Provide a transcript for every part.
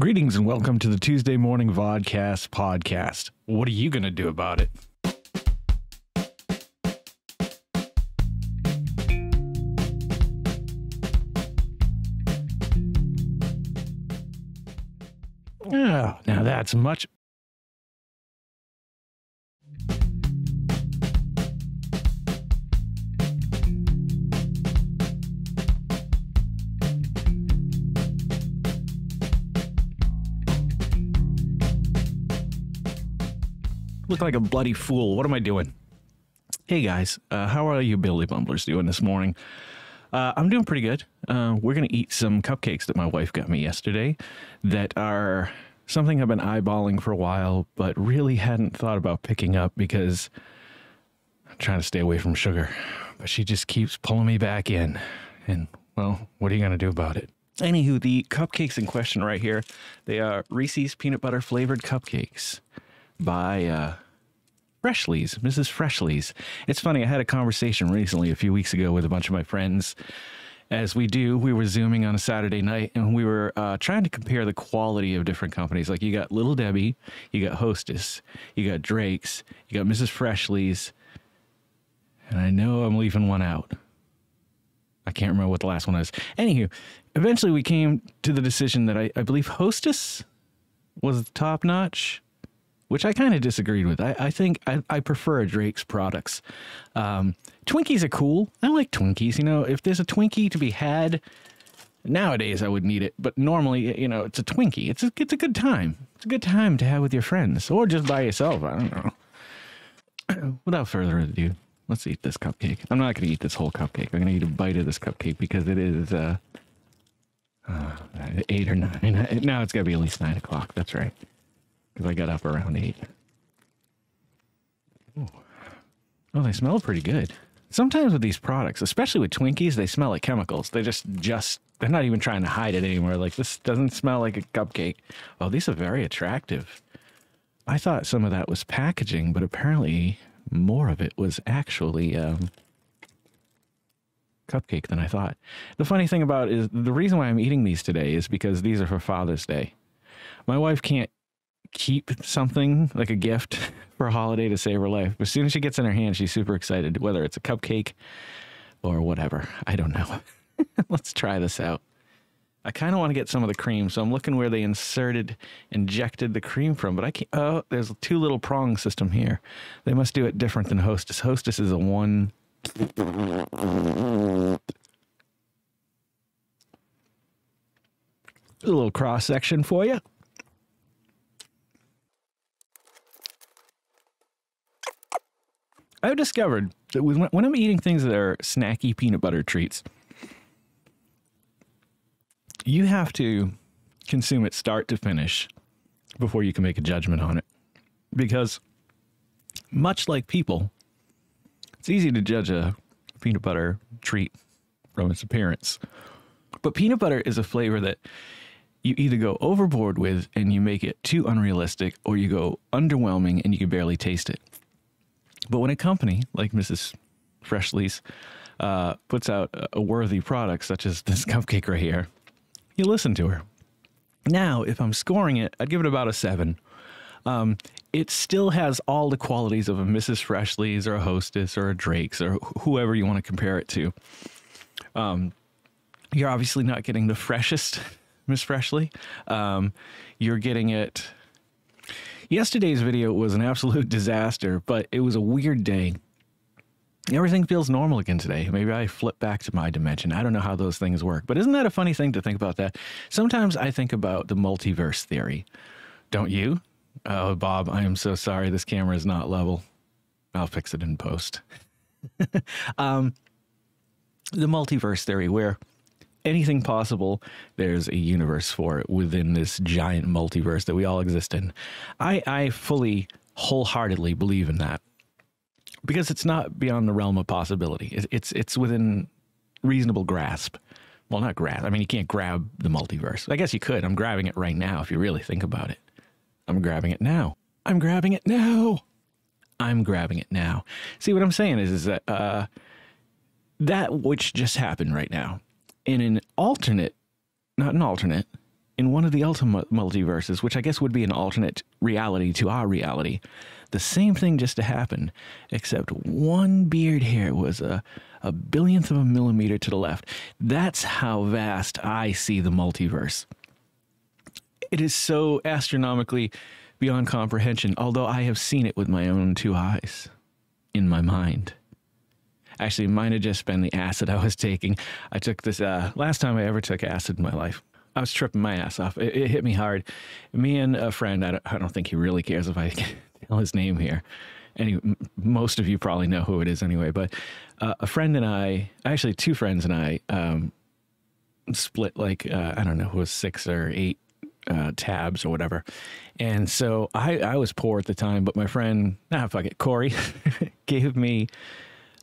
Greetings and welcome to the Tuesday morning Vodcast Podcast. What are you going to do about it? Oh, now that's much. Look like a bloody fool. What am I doing? Hey guys, how are you Billy Bumblers doing this morning? I'm doing pretty good. We're going to eat some cupcakes that my wife got me yesterday that are something I've been eyeballing for a while, but really hadn't thought about picking up because I'm trying to stay away from sugar. But she just keeps pulling me back in. And, well, what are you going to do about it? Anywho, the cupcakes in question right here, they are Reese's peanut butter flavored cupcakes by Freshley's, Mrs. Freshley's. It's funny, I had a conversation recently a few weeks ago with a bunch of my friends. As we do, we were Zooming on a Saturday night, and we were trying to compare the quality of different companies. Like, you got Little Debbie, you got Hostess, you got Drake's, you got Mrs. Freshley's, and I know I'm leaving one out. I can't remember what the last one is. Anywho, eventually we came to the decision that I believe Hostess was the top-notch, which I kind of disagreed with. I think I prefer Drake's products. Twinkies are cool. I like Twinkies. You know, if there's a Twinkie to be had, nowadays I would need it. But normally, you know, it's a Twinkie. It's a good time. It's a good time to have with your friends or just by yourself. I don't know. Without further ado, let's eat this cupcake. I'm not going to eat this whole cupcake. I'm going to eat a bite of this cupcake because it is 8 or 9. Now it's got to be at least 9 o'clock. That's right. I got up around 8. Ooh. Oh, they smell pretty good. Sometimes with these products, especially with Twinkies, they smell like chemicals. They just they're not even trying to hide it anymore. Like, this doesn't smell like a cupcake. Oh, these are very attractive. I thought some of that was packaging, but apparently more of it was actually cupcake than I thought. The funny thing about it is the reason why I'm eating these today is because these are for Father's Day. My wife can't keep something like a gift for a holiday to save her life. As soon as she gets in her hand, she's super excited, whether it's a cupcake or whatever. I don't know. Let's try this out. I kind of want to get some of the cream, so I'm looking where they injected the cream from, but I can't. Oh, there's two little prong system here. They must do it different than Hostess. Hostess is a one. A little cross section for you. I've discovered that when I'm eating things that are snacky peanut butter treats, you have to consume it start to finish before you can make a judgment on it. Because much like people, it's easy to judge a peanut butter treat from its appearance. But peanut butter is a flavor that you either go overboard with and you make it too unrealistic, or you go underwhelming and you can barely taste it. But when a company like Mrs. Freshley's puts out a worthy product such as this cupcake right here, you listen to her. Now, if I'm scoring it, I'd give it about a 7. It still has all the qualities of a Mrs. Freshley's or a Hostess or a Drake's or whoever you want to compare it to. You're obviously not getting the freshest Miss Freshley. You're getting it. Yesterday's video was an absolute disaster, but it was a weird day. Everything feels normal again today. Maybe I flip back to my dimension. I don't know how those things work, but isn't that a funny thing to think about that? Sometimes I think about the multiverse theory. Don't you? Oh, Bob, I am so sorry. This camera is not level. I'll fix it in post. The multiverse theory, where anything possible, there's a universe for it within this giant multiverse that we all exist in. I fully, wholeheartedly believe in that because it's not beyond the realm of possibility. It's within reasonable grasp. Well, not grasp. I mean, you can't grab the multiverse. I guess you could. I'm grabbing it right now if you really think about it. I'm grabbing it now. I'm grabbing it now. I'm grabbing it now. See, what I'm saying is that that which just happened right now, in an alternate, in one of the ultimate multiverses, which I guess would be an alternate reality to our reality, the same thing just to happen, except one beard hair was a billionth of a millimeter to the left. That's how vast I see the multiverse. It is so astronomically beyond comprehension, although I have seen it with my own two eyes in my mind. Actually, mine had just been the acid I was taking. I took this last time I ever took acid in my life. I was tripping my ass off. It hit me hard. Me and a friend, I don't think he really cares if I tell his name here. Most of you probably know who it is anyway, but a friend and I, actually two friends and I, split like, I don't know, it was 6 or 8 tabs or whatever. And so I was poor at the time, but my friend, fuck it, Corey, gave me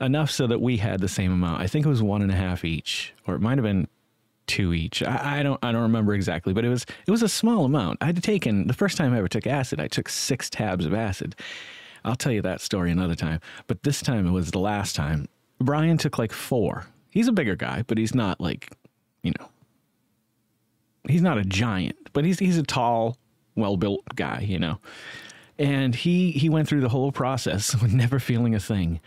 enough so that we had the same amount. I think it was 1.5 each, or it might have been 2 each. I don't remember exactly, but it was a small amount. I'd taken, the first time I ever took acid, I took 6 tabs of acid. I'll tell you that story another time, but this time it was the last time. Brian took like 4. He's a bigger guy, but he's not like, you know, he's not a giant, but he's a tall, well-built guy, you know. And he went through the whole process with never feeling a thing.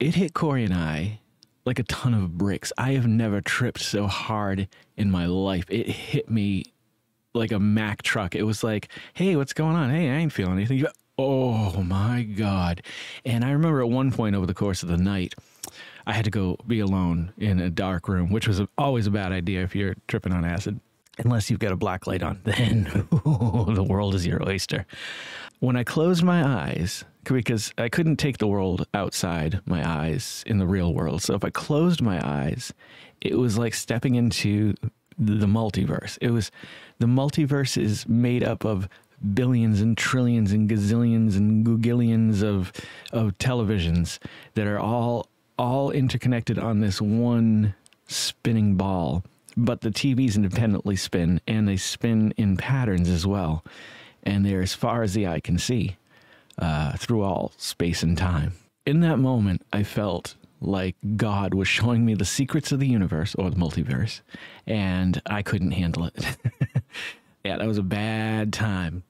It hit Corey and I like a ton of bricks. I have never tripped so hard in my life. It hit me like a Mack truck. It was like, hey, what's going on? Hey, I ain't feeling anything. Oh, my God. And I remember at one point over the course of the night, I had to go be alone in a dark room, which was always a bad idea if you're tripping on acid. Unless you've got a black light on, then the world is your oyster. When I closed my eyes, because I couldn't take the world outside my eyes in the real world. So if I closed my eyes, it was like stepping into the multiverse. The multiverse is made up of billions and trillions and gazillions and googillions of televisions that are all interconnected on this one spinning ball. But the TVs independently spin, and they spin in patterns as well. And they're as far as the eye can see, through all space and time. In that moment, I felt like God was showing me the secrets of the universe, or the multiverse, and I couldn't handle it. Yeah, that was a bad time.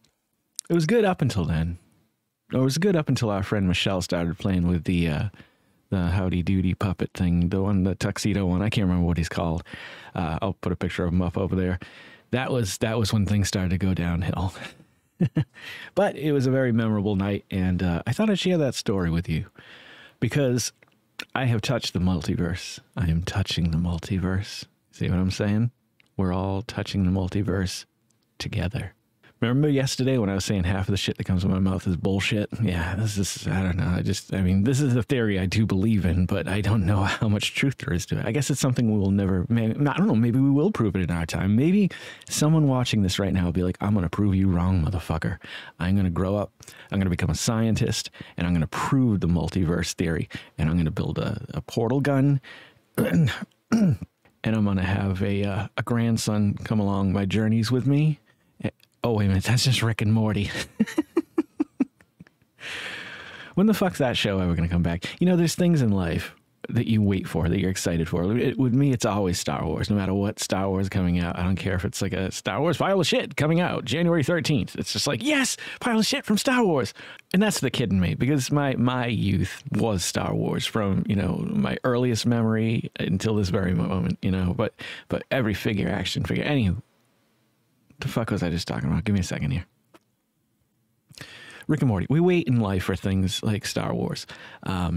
It was good up until then. It was good up until our friend Michelle started playing with the Howdy Doody puppet thing, the one, the tuxedo one. I can't remember what he's called. I'll put a picture of him up over there. That was when things started to go downhill. But it was a very memorable night, and I thought I'd share that story with you because I have touched the multiverse. I am touching the multiverse. See what I'm saying? We're all touching the multiverse together. Remember yesterday when I was saying half of the shit that comes out of my mouth is bullshit? Yeah, this is, I don't know. This is a theory I do believe in, but I don't know how much truth there is to it. I guess it's something we will never, I don't know, maybe we will prove it in our time. Maybe someone watching this right now will be like, I'm going to prove you wrong, motherfucker. I'm going to grow up, I'm going to become a scientist, and I'm going to prove the multiverse theory, and I'm going to build a portal gun, and I'm going to have a grandson come along my journeys with me. Oh, wait a minute, that's just Rick and Morty. When the fuck's that show ever going to come back? You know, there's things in life that you wait for, that you're excited for. With me, it's always Star Wars. No matter what Star Wars coming out, I don't care if it's like a Star Wars pile of shit coming out January 13th. It's just like, yes, pile of shit from Star Wars. And that's the kid in me, because my youth was Star Wars from, you know, my earliest memory until this very moment, you know. But every figure, action figure, anywho. The fuck was I just talking about? Give me a second here. Rick and Morty. We wait in life for things like Star Wars. There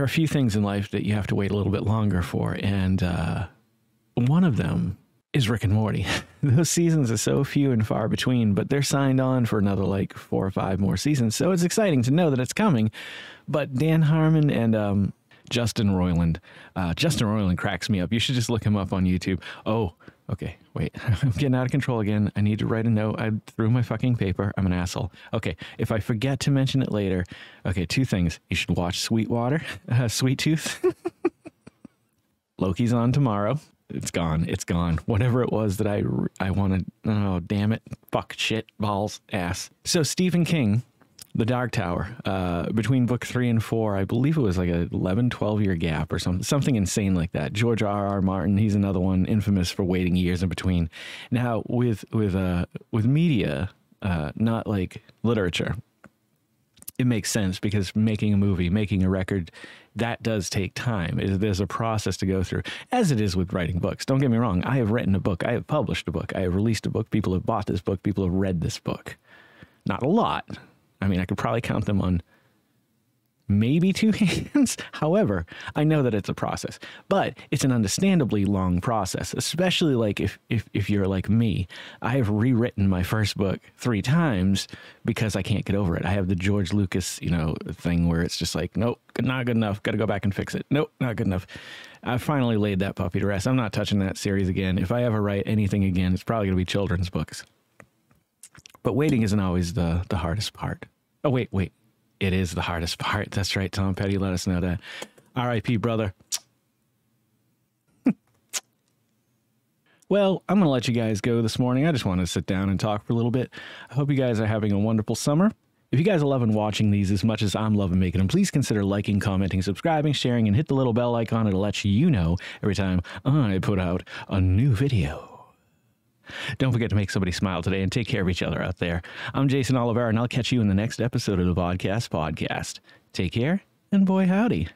are a few things in life that you have to wait a little bit longer for, and one of them is Rick and Morty. Those seasons are so few and far between, but they're signed on for another like 4 or 5 more seasons, so it's exciting to know that it's coming. But Dan Harmon and Justin Roiland. Justin Roiland cracks me up. You should just look him up on YouTube. Oh, okay, wait. I'm getting out of control again. I need to write a note. I threw my fucking paper. I'm an asshole. Okay, if I forget to mention it later. Okay, 2 things. You should watch Sweet Tooth. Loki's on tomorrow. It's gone. Whatever it was that I wanted. Oh, damn it. Fuck, shit, balls, ass. So Stephen King The Dark Tower, between book 3 and 4, I believe it was like a 11, 12-year gap or something insane like that. George R. R. Martin, he's another one infamous for waiting years in between. Now, with media, not like literature, it makes sense because making a movie, making a record, that does take time. There's a process to go through, as it is with writing books. Don't get me wrong. I have written a book. I have published a book. I have released a book. People have bought this book. People have read this book. Not a lot. I mean, I could probably count them on maybe 2 hands. However, I know that it's a process, but it's an understandably long process, especially like if you're like me. I have rewritten my first book 3 times because I can't get over it. I have the George Lucas, you know, thing where it's just like, nope, not good enough. Got to go back and fix it. Nope, not good enough. I finally laid that puppy to rest. I'm not touching that series again. If I ever write anything again, it's probably going to be children's books. But waiting isn't always the hardest part. Oh, wait. It is the hardest part. That's right. Tom Petty let us know that. R.I.P., brother. Well, I'm going to let you guys go this morning. I just want to sit down and talk for a little bit. I hope you guys are having a wonderful summer. If you guys are loving watching these as much as I'm loving making them, please consider liking, commenting, subscribing, sharing, and hit the little bell icon. It'll let you know every time I put out a new video. Don't forget to make somebody smile today and take care of each other out there. I'm Jason Oliver, and I'll catch you in the next episode of the Vodcast Podcast. Take care, and boy howdy.